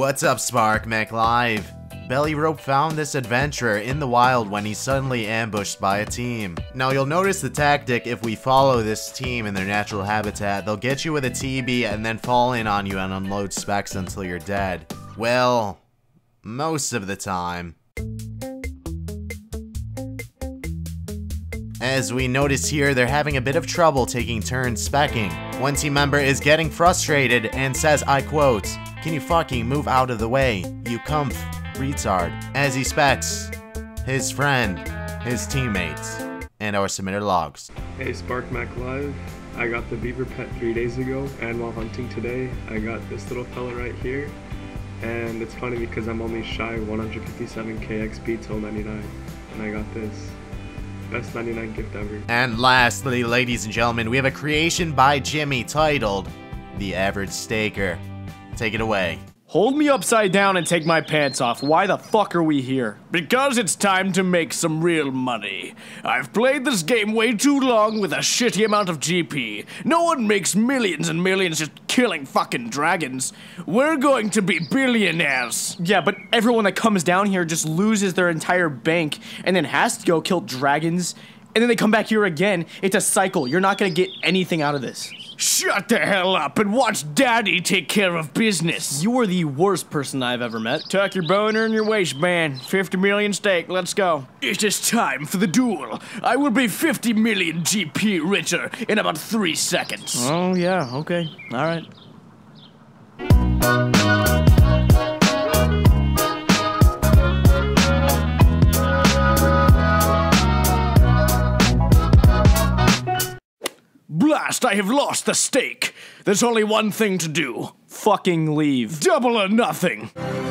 what's up, SparcMacLlVE? Bellyrope found this adventurer in the wild when he's suddenly ambushed by a team. Now you'll notice the tactic if we follow this team in their natural habitat. They'll get you with a TB and then fall in on you and unload specs until you're dead. Well, most of the time. As we notice here, they're having a bit of trouble taking turns specking. One team member is getting frustrated and says, I quote, "Can you fucking move out of the way, you cumph retard," as he specs his friend, his teammates, and our submitter logs. Hey SparcMacLlVE, I got the beaver pet 3 days ago, and while hunting today, I got this little fella right here, and it's funny because I'm only shy 157k XP till 99, and I got this. Best 99 gift ever. And lastly, ladies and gentlemen, we have a creation by Jimmy titled The Average Staker. Take it away. Hold me upside down and take my pants off. Why the fuck are we here? Because it's time to make some real money. I've played this game way too long with a shitty amount of GP. No one makes millions and millions just killing fucking dragons. We're going to be billionaires. Yeah, but everyone that comes down here just loses their entire bank and then has to go kill dragons. And then they come back here again. It's a cycle. You're not gonna get anything out of this. Shut the hell up and watch Daddy take care of business. You are the worst person I've ever met. Tuck your boner in your waistband. 50 million stake, let's go. It is time for the duel. I will be 50 million GP richer in about 3 seconds. Oh yeah, okay, all right. Blast, I have lost the stake. There's only one thing to do. Fucking leave. Double or nothing.